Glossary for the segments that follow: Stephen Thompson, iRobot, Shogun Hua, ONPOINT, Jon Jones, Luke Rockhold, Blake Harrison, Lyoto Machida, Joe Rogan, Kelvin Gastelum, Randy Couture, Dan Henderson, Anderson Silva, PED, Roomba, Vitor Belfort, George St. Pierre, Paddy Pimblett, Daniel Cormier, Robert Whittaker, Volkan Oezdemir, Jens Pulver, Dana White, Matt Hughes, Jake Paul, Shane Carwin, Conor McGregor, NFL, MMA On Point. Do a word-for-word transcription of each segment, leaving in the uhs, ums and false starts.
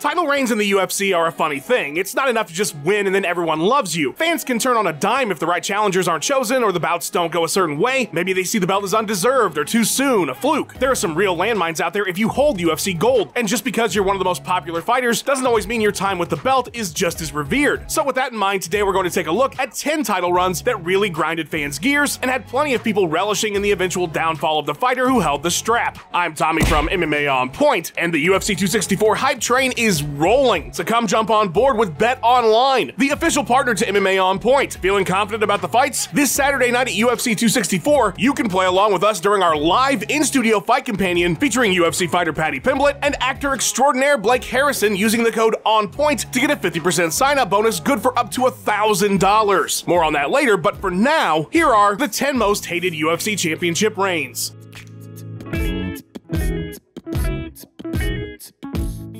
Title reigns in the U F C are a funny thing. It's not enough to just win and then everyone loves you. Fans can turn on a dime if the right challengers aren't chosen or the bouts don't go a certain way. Maybe they see the belt as undeserved or too soon, a fluke. There are some real landmines out there if you hold U F C gold, and just because you're one of the most popular fighters doesn't always mean your time with the belt is just as revered. So with that in mind, today we're going to take a look at ten title runs that really grinded fans' gears and had plenty of people relishing in the eventual downfall of the fighter who held the strap. I'm Tommy from M M A On Point, and the U F C two sixty-four hype train is rolling, so come jump on board with Bet Online, the official partner to M M A On Point. Feeling confident about the fights? This Saturday night at U F C two sixty-four, you can play along with us during our live in-studio fight companion featuring U F C fighter Paddy Pimblett and actor extraordinaire Blake Harrison using the code ONPOINT to get a fifty percent sign-up bonus good for up to one thousand dollars. More on that later, but for now, here are the ten most hated U F C championship reigns.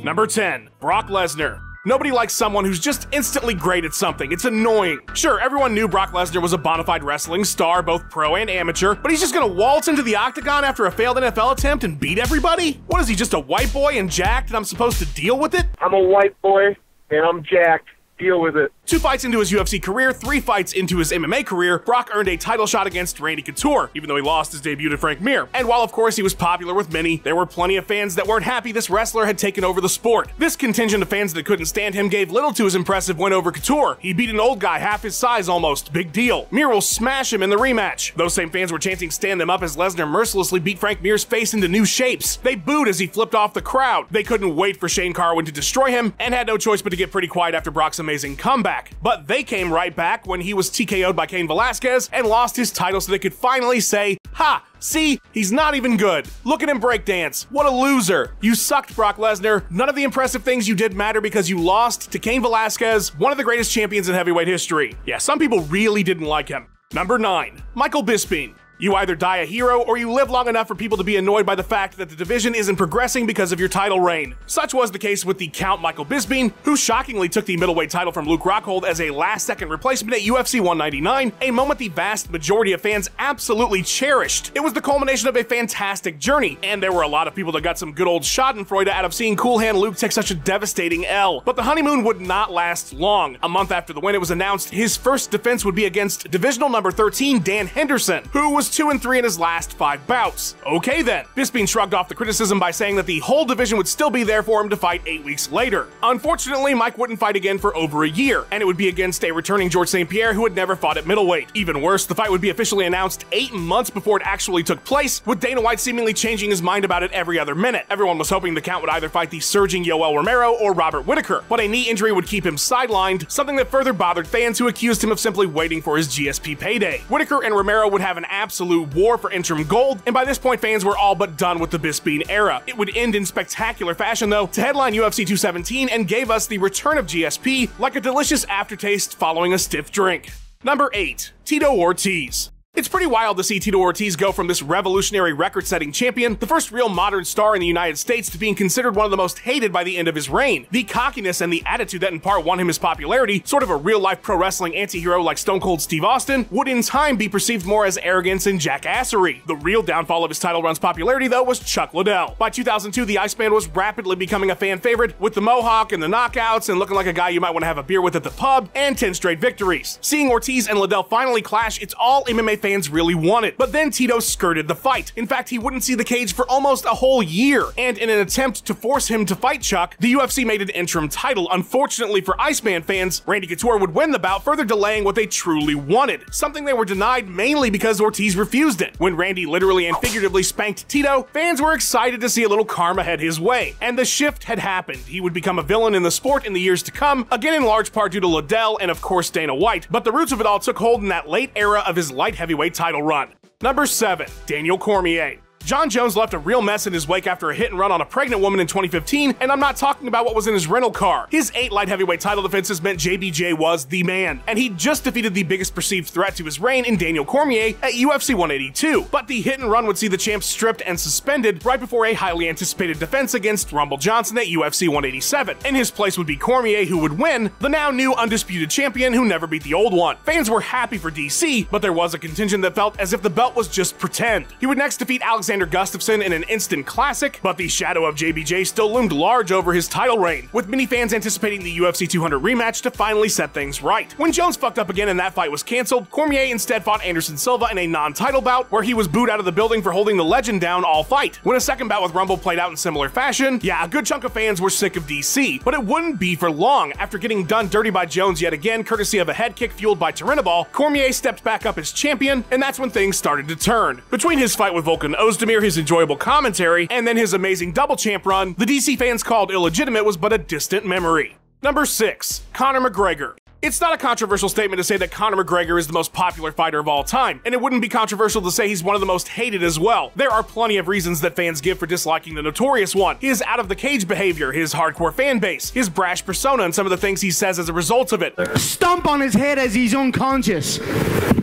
Number ten, Brock Lesnar. Nobody likes someone who's just instantly great at something. It's annoying. Sure, everyone knew Brock Lesnar was a bonafide wrestling star, both pro and amateur, but he's just gonna waltz into the octagon after a failed N F L attempt and beat everybody? What is he, just a white boy and jacked and I'm supposed to deal with it? I'm a white boy and I'm jacked. Deal with it. Two fights into his U F C career, three fights into his M M A career, Brock earned a title shot against Randy Couture, even though he lost his debut to Frank Mir. And while of course he was popular with many, there were plenty of fans that weren't happy this wrestler had taken over the sport. This contingent of fans that couldn't stand him gave little to his impressive win over Couture. He beat an old guy half his size almost, big deal. Mir will smash him in the rematch. Those same fans were chanting stand them up as Lesnar mercilessly beat Frank Mir's face into new shapes. They booed as he flipped off the crowd. They couldn't wait for Shane Carwin to destroy him and had no choice but to get pretty quiet after Brock's amazing comeback, but they came right back when he was T K O'd by Cain Velasquez and lost his title so they could finally say, ha, see, he's not even good. Look at him breakdance. What a loser. You sucked, Brock Lesnar. None of the impressive things you did matter because you lost to Cain Velasquez, one of the greatest champions in heavyweight history. Yeah, some people really didn't like him. Number nine, Michael Bisping. You either die a hero or you live long enough for people to be annoyed by the fact that the division isn't progressing because of your title reign. Such was the case with the Count Michael Bisping, who shockingly took the middleweight title from Luke Rockhold as a last-second replacement at U F C one ninety-nine, a moment the vast majority of fans absolutely cherished. It was the culmination of a fantastic journey, and there were a lot of people that got some good old schadenfreude out of seeing Cool Hand Luke take such a devastating L. But the honeymoon would not last long. A month after the win, it was announced his first defense would be against divisional number thirteen Dan Henderson, who was two and three in his last five bouts. Okay then. Bisping shrugged off the criticism by saying that the whole division would still be there for him to fight eight weeks later. Unfortunately, Mike wouldn't fight again for over a year, and it would be against a returning George Saint Pierre who had never fought at middleweight. Even worse, the fight would be officially announced eight months before it actually took place, with Dana White seemingly changing his mind about it every other minute. Everyone was hoping the Count would either fight the surging Yoel Romero or Robert Whittaker, but a knee injury would keep him sidelined, something that further bothered fans who accused him of simply waiting for his G S P payday. Whittaker and Romero would have an absolute absolute war for interim gold, and by this point fans were all but done with the Bisping era. It would end in spectacular fashion though, to headline U F C two seventeen and gave us the return of G S P like a delicious aftertaste following a stiff drink. Number eight, Tito Ortiz. It's pretty wild to see Tito Ortiz go from this revolutionary record-setting champion, the first real modern star in the United States, to being considered one of the most hated by the end of his reign. The cockiness and the attitude that in part won him his popularity, sort of a real-life pro wrestling anti-hero like Stone Cold Steve Austin, would in time be perceived more as arrogance and jackassery. The real downfall of his title run's popularity though was Chuck Liddell. By two thousand two, the Iceman was rapidly becoming a fan favorite, with the mohawk and the knockouts and looking like a guy you might want to have a beer with at the pub, and ten straight victories. Seeing Ortiz and Liddell finally clash, it's all M M A fans really wanted. But then Tito skirted the fight. In fact, he wouldn't see the cage for almost a whole year, and in an attempt to force him to fight Chuck, the U F C made an interim title. Unfortunately for Iceman fans, Randy Couture would win the bout, further delaying what they truly wanted, something they were denied mainly because Ortiz refused it. When Randy literally and figuratively spanked Tito, fans were excited to see a little karma head his way, and the shift had happened. He would become a villain in the sport in the years to come, again in large part due to Liddell and of course Dana White, but the roots of it all took hold in that late era of his light heavyweight title run. Number seven, Daniel Cormier. Jon Jones left a real mess in his wake after a hit and run on a pregnant woman in twenty fifteen, and I'm not talking about what was in his rental car. His eight light heavyweight title defenses meant J B J was the man, and he just defeated the biggest perceived threat to his reign in Daniel Cormier at U F C one eighty-two. But the hit and run would see the champ stripped and suspended right before a highly anticipated defense against Rumble Johnson at U F C one eighty-seven. In his place would be Cormier, who would win, the now new undisputed champion who never beat the old one. Fans were happy for D C, but there was a contingent that felt as if the belt was just pretend. He would next defeat Alexander Alexander Gustafsson in an instant classic, but the shadow of J B J still loomed large over his title reign, with many fans anticipating the U F C two hundred rematch to finally set things right. When Jones fucked up again and that fight was cancelled, Cormier instead fought Anderson Silva in a non-title bout where he was booed out of the building for holding the legend down all fight. When a second bout with Rumble played out in similar fashion, yeah, a good chunk of fans were sick of D C, but it wouldn't be for long. After getting done dirty by Jones yet again, courtesy of a head kick fueled by Tyranoball, Cormier stepped back up as champion, and that's when things started to turn. Between his fight with Volkan Oezdemir, his enjoyable commentary, and then his amazing double champ run, the D C fans called illegitimate was but a distant memory. Number six. Conor McGregor. It's not a controversial statement to say that Conor McGregor is the most popular fighter of all time, and it wouldn't be controversial to say he's one of the most hated as well. There are plenty of reasons that fans give for disliking the notorious one: his out-of-the-cage behavior, his hardcore fan base, his brash persona, and some of the things he says as a result of it. Stomp on his head as he's unconscious.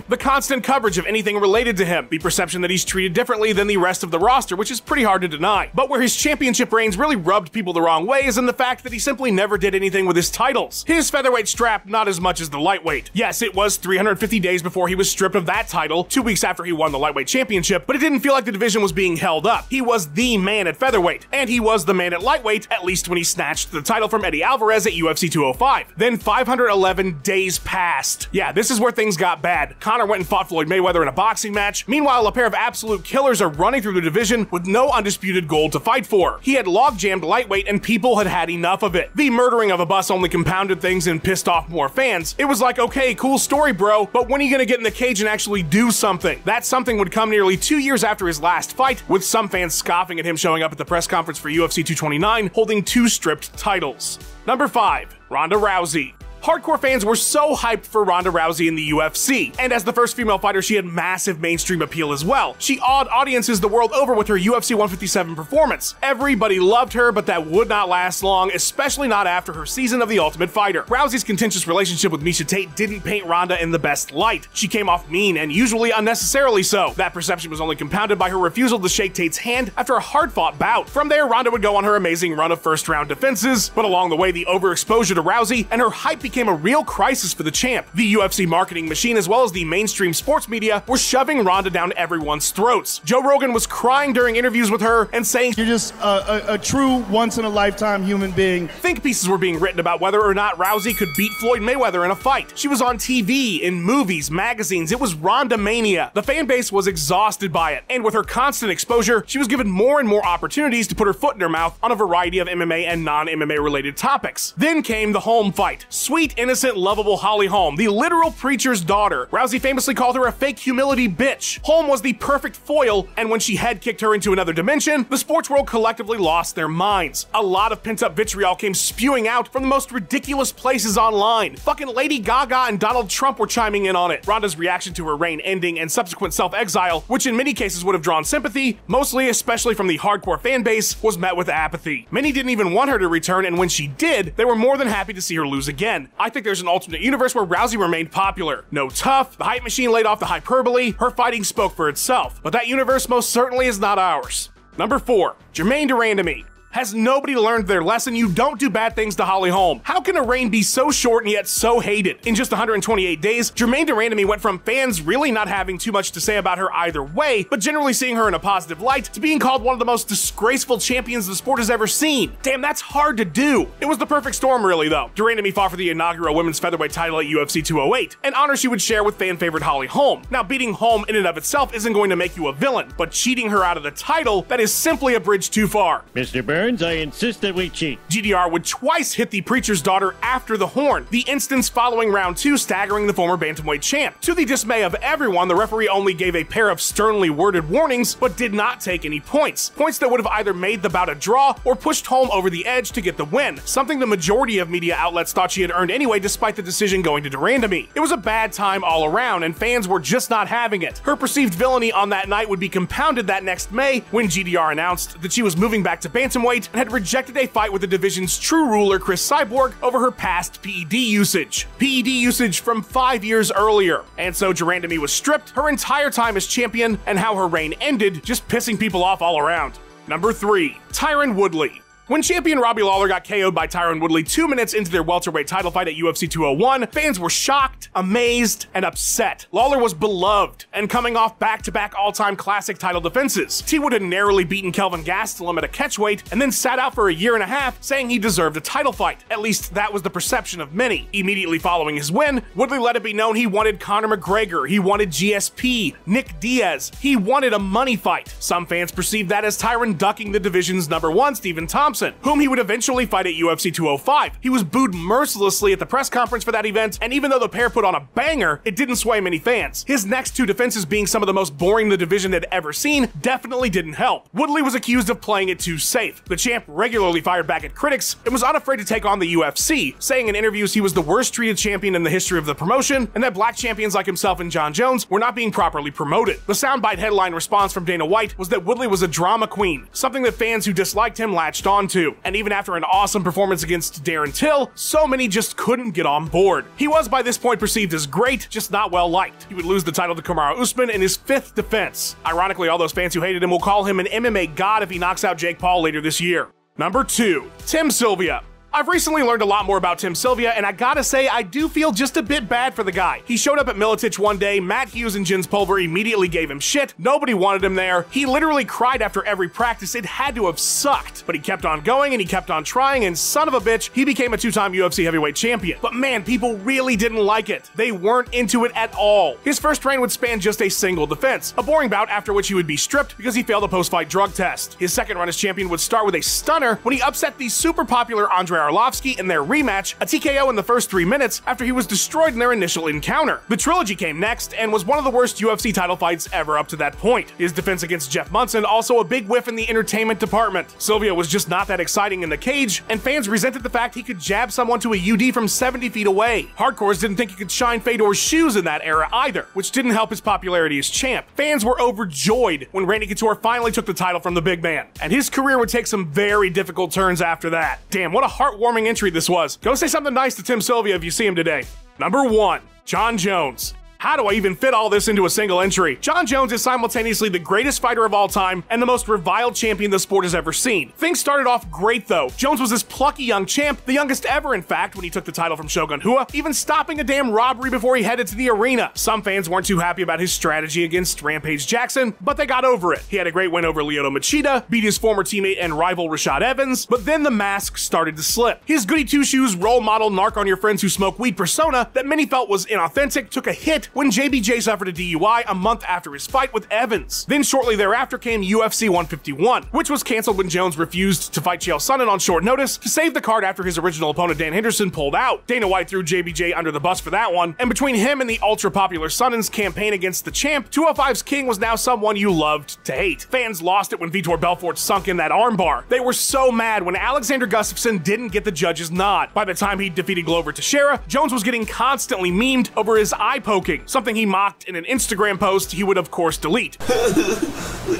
The constant coverage of anything related to him, the perception that he's treated differently than the rest of the roster, which is pretty hard to deny. But where his championship reigns really rubbed people the wrong way is in the fact that he simply never did anything with his titles. His featherweight strap, not as much as the lightweight. Yes, it was three hundred fifty days before he was stripped of that title, two weeks after he won the lightweight championship, but it didn't feel like the division was being held up. He was the man at featherweight, and he was the man at lightweight, at least when he snatched the title from Eddie Alvarez at U F C two oh five. Then five hundred eleven days passed. Yeah, this is where things got bad. Conor went and fought Floyd Mayweather in a boxing match. Meanwhile, a pair of absolute killers are running through the division with no undisputed gold to fight for. He had log-jammed lightweight and people had had enough of it. The murdering of a bus only compounded things and pissed off more fans. It was like, okay, cool story, bro, but when are you gonna get in the cage and actually do something? That something would come nearly two years after his last fight, with some fans scoffing at him showing up at the press conference for U F C two twenty-nine holding two stripped titles. Number five. Ronda Rousey. Hardcore fans were so hyped for Ronda Rousey in the U F C, and as the first female fighter, she had massive mainstream appeal as well. She awed audiences the world over with her U F C one fifty-seven performance. Everybody loved her, but that would not last long, especially not after her season of The Ultimate Fighter. Rousey's contentious relationship with Miesha Tate didn't paint Ronda in the best light. She came off mean, and usually unnecessarily so. That perception was only compounded by her refusal to shake Tate's hand after a hard-fought bout. From there, Ronda would go on her amazing run of first-round defenses, but along the way, the overexposure to Rousey and her hype became became a real crisis for the champ. The U F C marketing machine, as well as the mainstream sports media, were shoving Ronda down everyone's throats. Joe Rogan was crying during interviews with her and saying, "You're just a, a, a true once-in-a-lifetime human being." Think pieces were being written about whether or not Rousey could beat Floyd Mayweather in a fight. She was on T V, in movies, magazines. It was Ronda mania. The fan base was exhausted by it, and with her constant exposure, she was given more and more opportunities to put her foot in her mouth on a variety of M M A and non-M M A related topics. Then came the Holm fight. Sweet, innocent, lovable Holly Holm, the literal preacher's daughter. Rousey famously called her a fake humility bitch. Holm was the perfect foil, and when she head kicked her into another dimension, the sports world collectively lost their minds. A lot of pent-up vitriol came spewing out from the most ridiculous places online. Fucking Lady Gaga and Donald Trump were chiming in on it. Ronda's reaction to her reign ending and subsequent self-exile, which in many cases would have drawn sympathy, mostly especially from the hardcore fan base, was met with apathy. Many didn't even want her to return, and when she did, they were more than happy to see her lose again. I think there's an alternate universe where Rousey remained popular. No tough, the hype machine laid off the hyperbole, her fighting spoke for itself. But that universe most certainly is not ours. Number four. Germaine de Randamie. Has nobody learned their lesson? You don't do bad things to Holly Holm. How can a reign be so short and yet so hated? In just one hundred twenty-eight days, Germaine de Randamie went from fans really not having too much to say about her either way, but generally seeing her in a positive light, to being called one of the most disgraceful champions the sport has ever seen. Damn, that's hard to do. It was the perfect storm, really, though. De Randamie fought for the inaugural women's featherweight title at U F C two oh eight, an honor she would share with fan-favorite Holly Holm. Now, beating Holm in and of itself isn't going to make you a villain, but cheating her out of the title, that is simply a bridge too far. Mister Bird, I insist that we cheat. G D R would twice hit the preacher's daughter after the horn, the instance following round two staggering the former bantamweight champ. To the dismay of everyone, the referee only gave a pair of sternly worded warnings, but did not take any points. Points that would have either made the bout a draw or pushed Holm over the edge to get the win, something the majority of media outlets thought she had earned anyway despite the decision going to de Randamie. It was a bad time all around, and fans were just not having it. Her perceived villainy on that night would be compounded that next May when G D R announced that she was moving back to bantamweight and had rejected a fight with the division's true ruler, Chris Cyborg, over her past P E D usage. P E D usage from five years earlier. And so de Randamie was stripped, her entire time as champion, and how her reign ended, just pissing people off all around. Number three. Tyron Woodley. When champion Robbie Lawler got K O'd by Tyron Woodley two minutes into their welterweight title fight at U F C two oh one, fans were shocked, amazed, and upset. Lawler was beloved and coming off back-to-back all-time classic title defenses. T-Wood had narrowly beaten Kelvin Gastelum at a catchweight and then sat out for a year and a half, saying he deserved a title fight. At least that was the perception of many. Immediately following his win, Woodley let it be known he wanted Conor McGregor, he wanted G S P, Nick Diaz, he wanted a money fight. Some fans perceived that as Tyron ducking the division's number one, Stephen Thompson, whom he would eventually fight at U F C two oh five. He was booed mercilessly at the press conference for that event, and even though the pair put on a banger, it didn't sway many fans. His next two defenses being some of the most boring the division had ever seen definitely didn't help. Woodley was accused of playing it too safe. The champ regularly fired back at critics and was unafraid to take on the U F C, saying in interviews he was the worst treated champion in the history of the promotion, and that black champions like himself and Jon Jones were not being properly promoted. The soundbite headline response from Dana White was that Woodley was a drama queen, something that fans who disliked him latched on to. And even after an awesome performance against Darren Till, so many just couldn't get on board. He was by this point perceived as great, just not well liked. He would lose the title to Kamaru Usman in his fifth defense. Ironically, all those fans who hated him will call him an M M A god if he knocks out Jake Paul later this year. Number two, Tim Sylvia. I've recently learned a lot more about Tim Sylvia, and I gotta say, I do feel just a bit bad for the guy. He showed up at Miletich one day, Matt Hughes and Jens Pulver immediately gave him shit, nobody wanted him there, he literally cried after every practice, it had to have sucked. But he kept on going and he kept on trying, and son of a bitch, he became a two-time U F C heavyweight champion. But man, people really didn't like it. They weren't into it at all. His first reign would span just a single defense, a boring bout after which he would be stripped because he failed a post-fight drug test. His second run as champion would start with a stunner when he upset the super popular Andre Arlovsky in their rematch, a T K O in the first three minutes after he was destroyed in their initial encounter. The trilogy came next and was one of the worst U F C title fights ever up to that point. His defense against Jeff Munson also a big whiff in the entertainment department. Sylvia was just not that exciting in the cage, and fans resented the fact he could jab someone to a U D from seventy feet away. Hardcores didn't think he could shine Fedor's shoes in that era either, which didn't help his popularity as champ. Fans were overjoyed when Randy Couture finally took the title from the big man, and his career would take some very difficult turns after that. Damn, what a heartwarming entry this was. Go say something nice to Tim Sylvia if you see him today. Number one, Jon Jones. How do I even fit all this into a single entry? Jon Jones is simultaneously the greatest fighter of all time and the most reviled champion the sport has ever seen. Things started off great though. Jones was this plucky young champ, the youngest ever in fact, when he took the title from Shogun Hua, even stopping a damn robbery before he headed to the arena. Some fans weren't too happy about his strategy against Rampage Jackson, but they got over it. He had a great win over Lyoto Machida, beat his former teammate and rival Rashad Evans, but then the mask started to slip. His goody two-shoes, role model, narc on your friends who smoke weed persona that many felt was inauthentic took a hit when J B J suffered a D U I a month after his fight with Evans. Then shortly thereafter came U F C one fifty-one, which was cancelled when Jones refused to fight Chael Sonnen on short notice to save the card after his original opponent Dan Henderson pulled out. Dana White threw J B J under the bus for that one, and between him and the ultra-popular Sonnen's campaign against the champ, two oh five's king was now someone you loved to hate. Fans lost it when Vitor Belfort sunk in that armbar. They were so mad when Alexander Gustafsson didn't get the judge's nod. By the time he defeated Glover Teixeira, Jones was getting constantly memed over his eye poking, something he mocked in an Instagram post he would of course delete.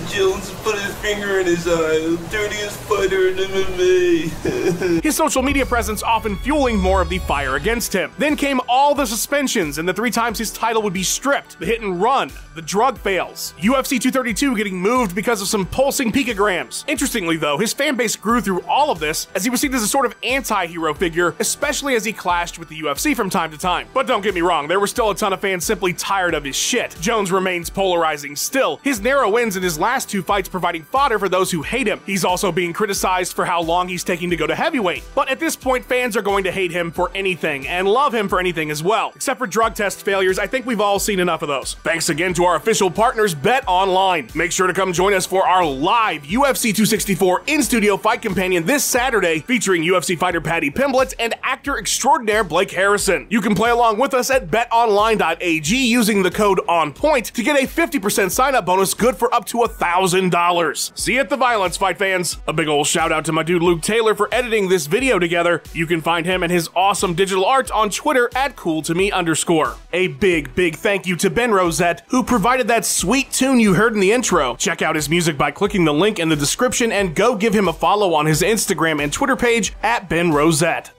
Jones put his finger in his eye, dirtiest fighter in M M A. His social media presence often fueling more of the fire against him. Then came all the suspensions and the three times his title would be stripped, the hit and run, the drug fails, U F C two thirty-two getting moved because of some pulsing picograms. Interestingly though, his fan base grew through all of this as he was seen as a sort of anti-hero figure, especially as he clashed with the U F C from time to time. But don't get me wrong, there were still a ton of fans simply tired of his shit. Jones remains polarizing still, his narrow wins in his last two fights providing fodder for those who hate him. He's also being criticized for how long he's taking to go to heavyweight, but at this point fans are going to hate him for anything and love him for anything as well. Except for drug test failures, I think we've all seen enough of those. Thanks again to our official partners Bet Online. Make sure to come join us for our live U F C two sixty-four in-studio fight companion this Saturday featuring U F C fighter Paddy Pimblett and actor extraordinaire Blake Harrison. You can play along with us at bet online dot a g using the code ONPOINT to get a fifty percent sign-up bonus good for up to one thousand dollars. See you at the violence, fight fans. A big ol' shout out to my dude Luke Taylor for editing this video together. You can find him and his awesome digital art on Twitter at cooltome underscore. A big, big thank you to Ben Rosette, who provided that sweet tune you heard in the intro. Check out his music by clicking the link in the description and go give him a follow on his Instagram and Twitter page at Ben Rosette.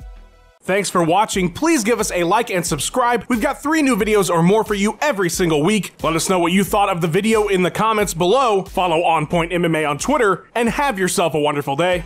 Thanks for watching, please give us a like and subscribe. We've got three new videos or more for you every single week. Let us know what you thought of the video in the comments below, follow On Point M M A on Twitter, and have yourself a wonderful day.